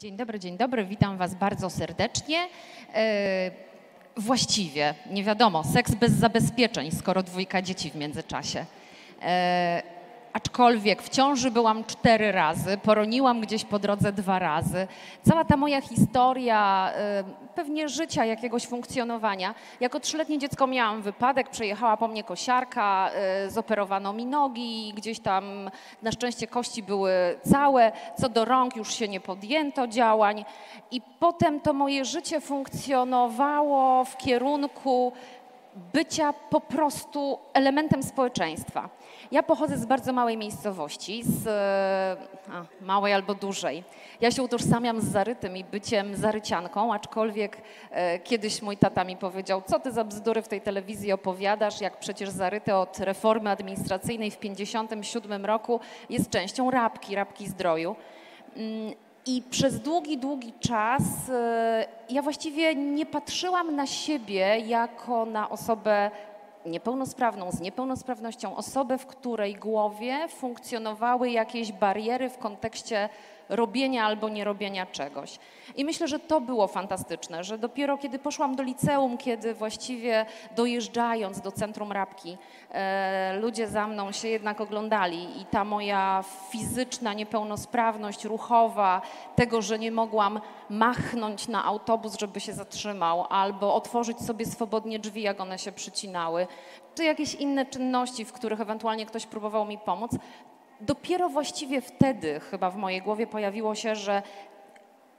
Dzień dobry, witam Was bardzo serdecznie. Właściwie, nie wiadomo, seks bez zabezpieczeń, skoro dwójka dzieci w międzyczasie. Aczkolwiek w ciąży byłam 4 razy, poroniłam gdzieś po drodze 2 razy. Cała ta moja historia, pewnie życia, jakiegoś funkcjonowania. Jako 3-letnie dziecko miałam wypadek, przejechała po mnie kosiarka, zoperowano mi nogi, gdzieś tam na szczęście kości były całe, co do rąk już się nie podjęto działań. I potem to moje życie funkcjonowało w kierunku bycia po prostu elementem społeczeństwa. Ja pochodzę z bardzo małej miejscowości, małej albo dużej. Ja się utożsamiam z Zarytym i byciem zarycianką, aczkolwiek kiedyś mój tata mi powiedział, co ty za bzdury w tej telewizji opowiadasz, jak przecież Zaryty od reformy administracyjnej w 1957 roku jest częścią Rabki Zdroju. I przez długi czas ja właściwie nie patrzyłam na siebie jako na osobę niepełnosprawną, z niepełnosprawnością, osobę, w której głowie funkcjonowały jakieś bariery w kontekście robienia albo nie robienia czegoś. I myślę, że to było fantastyczne, że dopiero kiedy poszłam do liceum, kiedy właściwie dojeżdżając do centrum Rabki, ludzie za mną się jednak oglądali i ta moja fizyczna niepełnosprawność ruchowa, tego, że nie mogłam machnąć na autobus, żeby się zatrzymał, albo otworzyć sobie swobodnie drzwi, jak one się przycinały, czy jakieś inne czynności, w których ewentualnie ktoś próbował mi pomóc, dopiero właściwie wtedy chyba w mojej głowie pojawiło się, że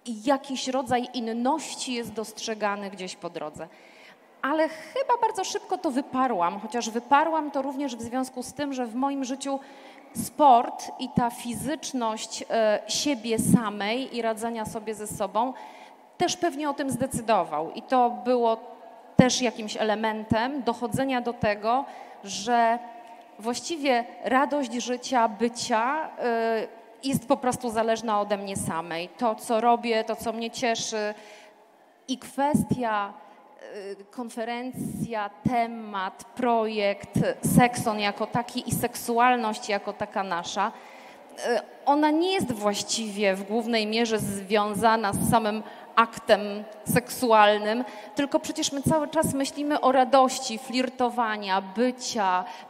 jakiś rodzaj inności jest dostrzegany gdzieś po drodze. Ale chyba bardzo szybko to wyparłam, chociaż wyparłam to również w związku z tym, że w moim życiu sport i ta fizyczność siebie samej i radzenia sobie ze sobą też pewnie o tym zdecydował. I to było też jakimś elementem dochodzenia do tego, że właściwie radość życia, bycia jest po prostu zależna ode mnie samej. To, co robię, to, co mnie cieszy i kwestia, konferencja, temat, projekt, Sekson jako taki i seksualność jako taka nasza, ona nie jest właściwie w głównej mierze związana z samym aktem seksualnym, tylko przecież my cały czas myślimy o radości, flirtowania,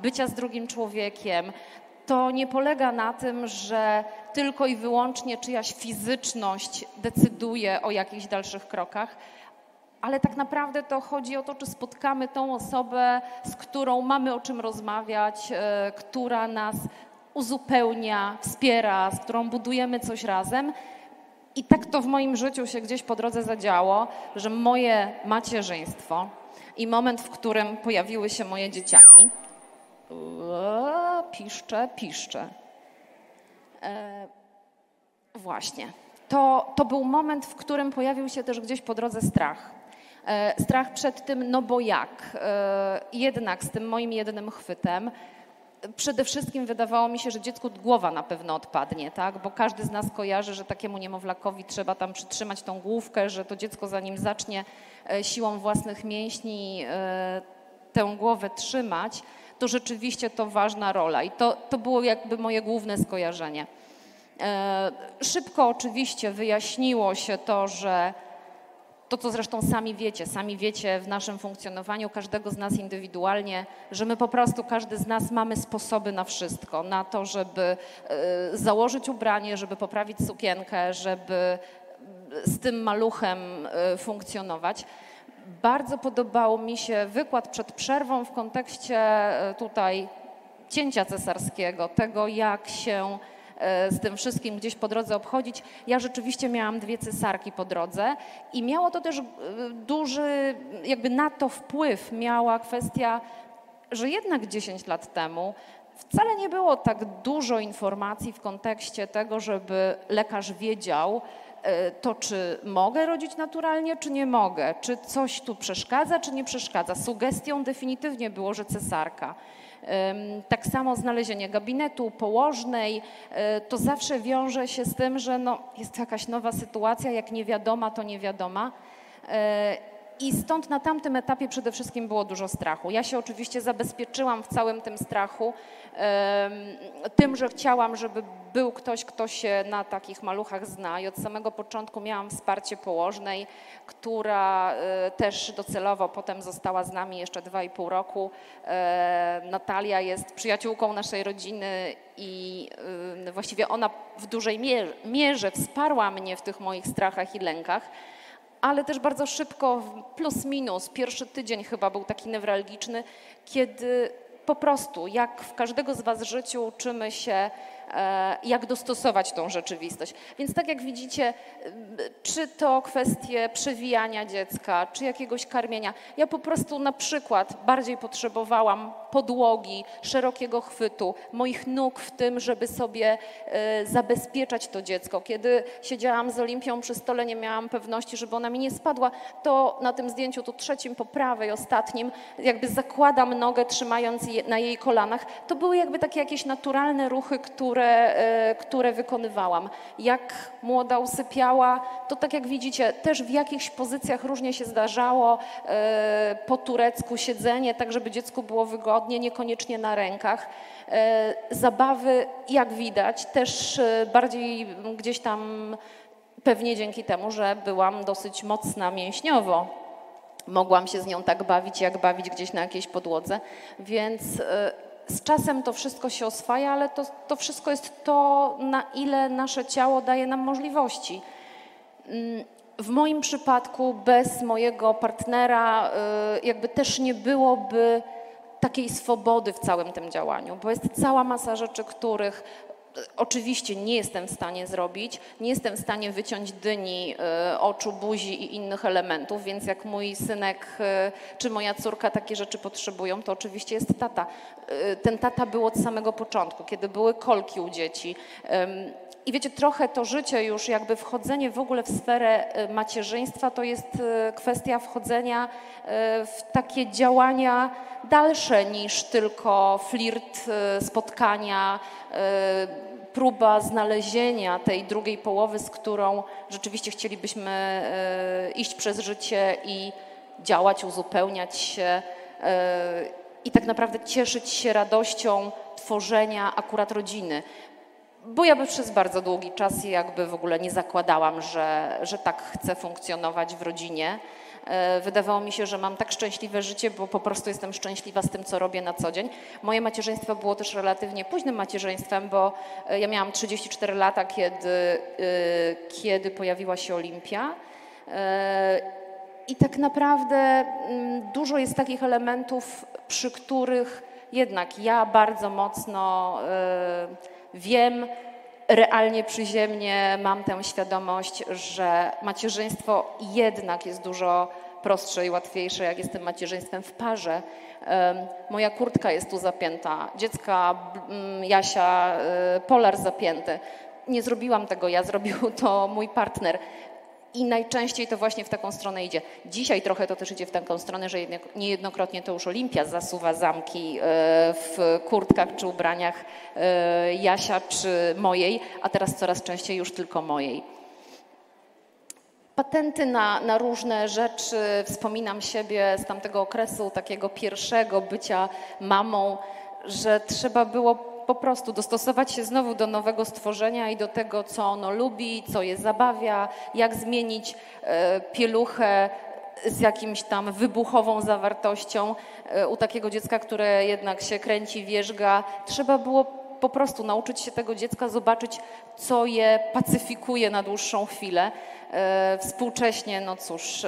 bycia z drugim człowiekiem. To nie polega na tym, że tylko i wyłącznie czyjaś fizyczność decyduje o jakichś dalszych krokach, ale tak naprawdę to chodzi o to, czy spotkamy tą osobę, z którą mamy o czym rozmawiać, która nas uzupełnia, wspiera, z którą budujemy coś razem. I tak to w moim życiu się gdzieś po drodze zadziało, że moje macierzyństwo i moment, w którym pojawiły się moje dzieciaki. Piszczę. Właśnie. To był moment, w którym pojawił się też gdzieś po drodze strach. Strach przed tym, no bo jak? Jednak z tym moim jednym chwytem. Przede wszystkim wydawało mi się, że dziecku głowa na pewno odpadnie, tak? Bo każdy z nas kojarzy, że takiemu niemowlakowi trzeba tam przytrzymać tą główkę, że to dziecko zanim zacznie siłą własnych mięśni tę głowę trzymać, to rzeczywiście to ważna rola i to było jakby moje główne skojarzenie. Szybko oczywiście wyjaśniło się to, że to, co zresztą sami wiecie w naszym funkcjonowaniu, każdego z nas indywidualnie, że my po prostu, każdy z nas mamy sposoby na wszystko, na to, żeby założyć ubranie, żeby poprawić sukienkę, żeby z tym maluchem funkcjonować. Bardzo podobał mi się wykład przed przerwą w kontekście tutaj cięcia cesarskiego, tego jak się z tym wszystkim gdzieś po drodze obchodzić. Ja rzeczywiście miałam 2 cesarki po drodze i miało to też duży jakby na to wpływ miała kwestia, że jednak 10 lat temu wcale nie było tak dużo informacji w kontekście tego, żeby lekarz wiedział to, czy mogę rodzić naturalnie, czy nie mogę, czy coś tu przeszkadza, czy nie przeszkadza. Sugestią definitywnie było, że cesarka. Tak samo znalezienie gabinetu, położnej, to zawsze wiąże się z tym, że no, jest jakaś nowa sytuacja, jak niewiadoma, to niewiadoma. I stąd na tamtym etapie przede wszystkim było dużo strachu. Ja się oczywiście zabezpieczyłam w całym tym strachu, tym, że chciałam, żeby był ktoś, kto się na takich maluchach zna. I od samego początku miałam wsparcie położnej, która też docelowo potem została z nami jeszcze 2,5 roku. Natalia jest przyjaciółką naszej rodziny i właściwie ona w dużej mierze wsparła mnie w tych moich strachach i lękach. Ale też bardzo szybko, plus minus, pierwszy tydzień chyba był taki newralgiczny, kiedy po prostu, jak w każdego z was życiu, uczymy się, jak dostosować tą rzeczywistość. Więc tak jak widzicie, czy to kwestie przewijania dziecka, czy jakiegoś karmienia. Ja po prostu na przykład bardziej potrzebowałam podłogi, szerokiego chwytu, moich nóg w tym, żeby sobie zabezpieczać to dziecko. Kiedy siedziałam z Olimpią przy stole, nie miałam pewności, żeby ona mi nie spadła, to na tym zdjęciu, tu trzecim po prawej, ostatnim, jakby zakładam nogę, trzymając je na jej kolanach. To były jakby takie jakieś naturalne ruchy, które wykonywałam. Jak młoda usypiała, to tak jak widzicie, też w jakichś pozycjach różnie się zdarzało po turecku siedzenie, tak żeby dziecku było wygodnie, niekoniecznie na rękach. Zabawy, jak widać, też bardziej gdzieś tam pewnie dzięki temu, że byłam dosyć mocna mięśniowo. Mogłam się z nią tak bawić, jak bawić gdzieś na jakiejś podłodze, więc z czasem to wszystko się oswaja, ale to wszystko jest to, na ile nasze ciało daje nam możliwości. W moim przypadku bez mojego partnera jakby też nie byłoby takiej swobody w całym tym działaniu, bo jest cała masa rzeczy, których oczywiście nie jestem w stanie zrobić, nie jestem w stanie wyciąć dyni, oczu, buzi i innych elementów, więc jak mój synek czy moja córka takie rzeczy potrzebują, to oczywiście jest tata. Ten tata był od samego początku, kiedy były kolki u dzieci. I wiecie, trochę to życie już, jakby wchodzenie w ogóle w sferę macierzyństwa, to jest kwestia wchodzenia w takie działania dalsze niż tylko flirt, spotkania, próba znalezienia tej drugiej połowy, z którą rzeczywiście chcielibyśmy iść przez życie i działać, uzupełniać się i tak naprawdę cieszyć się radością tworzenia akurat rodziny. Bo ja by przez bardzo długi czas jakby w ogóle nie zakładałam, że tak chcę funkcjonować w rodzinie. Wydawało mi się, że mam tak szczęśliwe życie, bo po prostu jestem szczęśliwa z tym, co robię na co dzień. Moje macierzyństwo było też relatywnie późnym macierzyństwem, bo ja miałam 34 lata, kiedy pojawiła się Olimpia. I tak naprawdę dużo jest takich elementów, przy których jednak ja bardzo mocno wiem, realnie, przyziemnie mam tę świadomość, że macierzyństwo jednak jest dużo prostsze i łatwiejsze, jak jest tym macierzyństwem w parze. Moja kurtka jest tu zapięta, dziecka Jasia, polar zapięty. Nie zrobiłam tego ja, zrobił to mój partner. I najczęściej to właśnie w taką stronę idzie. Dzisiaj trochę to też idzie w taką stronę, że niejednokrotnie to już Olimpia zasuwa zamki w kurtkach czy ubraniach Jasia czy mojej, a teraz coraz częściej już tylko mojej. Patenty na różne rzeczy. Wspominam siebie z tamtego okresu takiego pierwszego bycia mamą, że trzeba było po prostu dostosować się znowu do nowego stworzenia i do tego, co ono lubi, co je zabawia, jak zmienić pieluchę z jakimś tam wybuchową zawartością. U takiego dziecka, które jednak się kręci, wierzga, trzeba było po prostu nauczyć się tego dziecka, zobaczyć, co je pacyfikuje na dłuższą chwilę. Współcześnie, no cóż,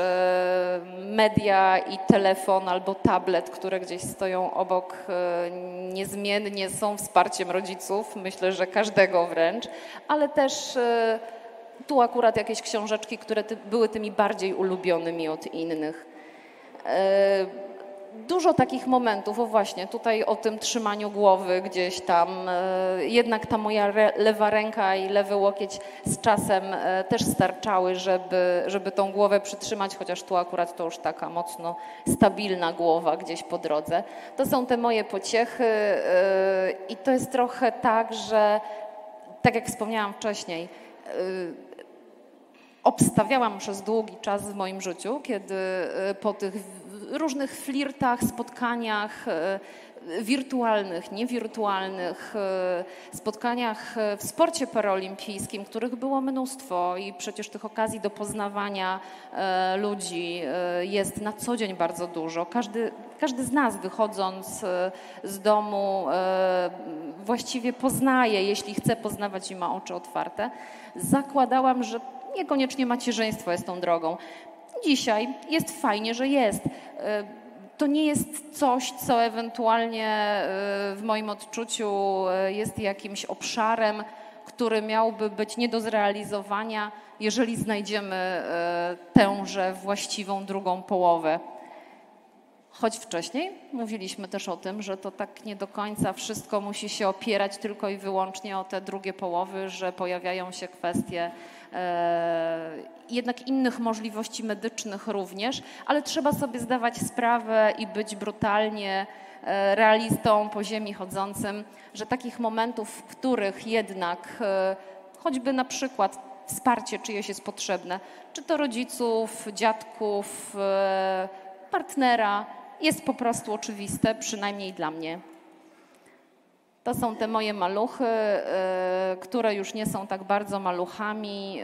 media i telefon albo tablet, które gdzieś stoją obok, niezmiennie są wsparciem rodziców, myślę, że każdego wręcz, ale też tu akurat jakieś książeczki, które były tymi bardziej ulubionymi od innych. Dużo takich momentów, o właśnie, tutaj o tym trzymaniu głowy gdzieś tam, jednak ta moja lewa ręka i lewy łokieć z czasem też starczały, żeby tą głowę przytrzymać, chociaż tu akurat to już taka mocno stabilna głowa gdzieś po drodze. To są te moje pociechy i to jest trochę tak, że tak jak wspomniałam wcześniej, obstawiałam przez długi czas w moim życiu, kiedy po tych różnych flirtach, spotkaniach wirtualnych, niewirtualnych, spotkaniach w sporcie paraolimpijskim, których było mnóstwo i przecież tych okazji do poznawania ludzi jest na co dzień bardzo dużo. Każdy z nas wychodząc z domu właściwie poznaje, jeśli chce poznawać i ma oczy otwarte. Zakładałam, że niekoniecznie macierzyństwo jest tą drogą. Dzisiaj jest fajnie, że jest. To nie jest coś, co ewentualnie w moim odczuciu jest jakimś obszarem, który miałby być nie do zrealizowania, jeżeli znajdziemy tęże właściwą drugą połowę. Choć wcześniej mówiliśmy też o tym, że to tak nie do końca wszystko musi się opierać tylko i wyłącznie o te drugie połowy, że pojawiają się kwestie jednak innych możliwości medycznych również, ale trzeba sobie zdawać sprawę i być brutalnie realistą po ziemi chodzącym, że takich momentów, w których jednak choćby na przykład wsparcie czyjeś jest potrzebne, czy to rodziców, dziadków, partnera, jest po prostu oczywiste, przynajmniej dla mnie. To są te moje maluchy, które już nie są tak bardzo maluchami.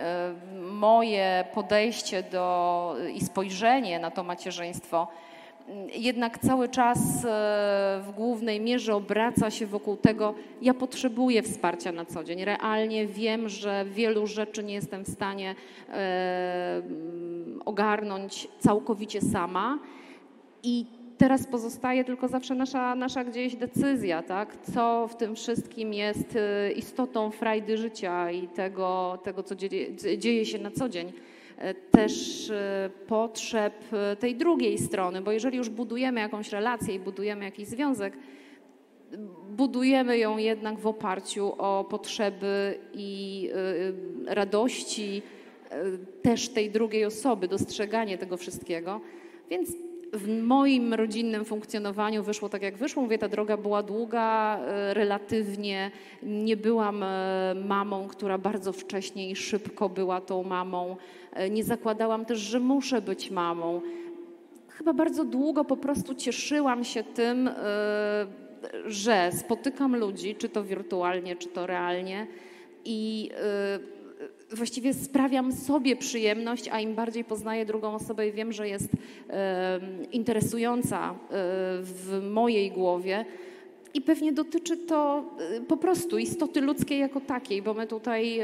Moje podejście do i spojrzenie na to macierzyństwo jednak cały czas w głównej mierze obraca się wokół tego, ja potrzebuję wsparcia na co dzień. Realnie wiem, że wielu rzeczy nie jestem w stanie ogarnąć całkowicie sama i teraz pozostaje tylko zawsze nasza gdzieś decyzja, tak? Co w tym wszystkim jest istotą frajdy życia i tego co dzieje się na co dzień. Też potrzeb tej drugiej strony, bo jeżeli już budujemy jakąś relację i budujemy jakiś związek, budujemy ją jednak w oparciu o potrzeby i radości też tej drugiej osoby, dostrzeganie tego wszystkiego. Więc w moim rodzinnym funkcjonowaniu wyszło tak, jak wyszło. Mówię, ta droga była długa, relatywnie. Nie byłam mamą, która bardzo wcześnie i szybko była tą mamą. Nie zakładałam też, że muszę być mamą. Chyba bardzo długo po prostu cieszyłam się tym, że spotykam ludzi, czy to wirtualnie, czy to realnie i właściwie sprawiam sobie przyjemność, a im bardziej poznaję drugą osobę i wiem, że jest interesująca w mojej głowie i pewnie dotyczy to po prostu istoty ludzkiej jako takiej, bo my tutaj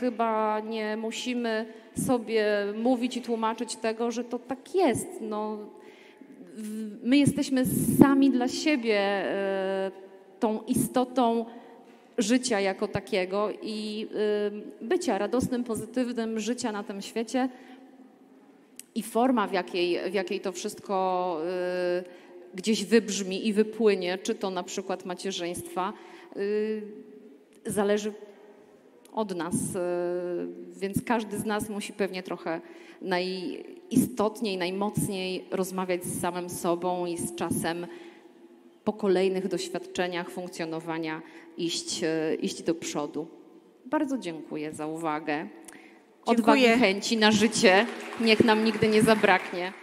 chyba nie musimy sobie mówić i tłumaczyć tego, że to tak jest. No, my jesteśmy sami dla siebie tą istotą życia jako takiego i bycia radosnym, pozytywnym życia na tym świecie i forma, w jakiej to wszystko gdzieś wybrzmi i wypłynie, czy to na przykład macierzyństwa, zależy od nas, więc każdy z nas musi pewnie trochę najistotniej, najmocniej rozmawiać z samym sobą i z czasem po kolejnych doświadczeniach funkcjonowania iść do przodu. Bardzo dziękuję za uwagę. Odwagi, chęci na życie. Niech nam nigdy nie zabraknie.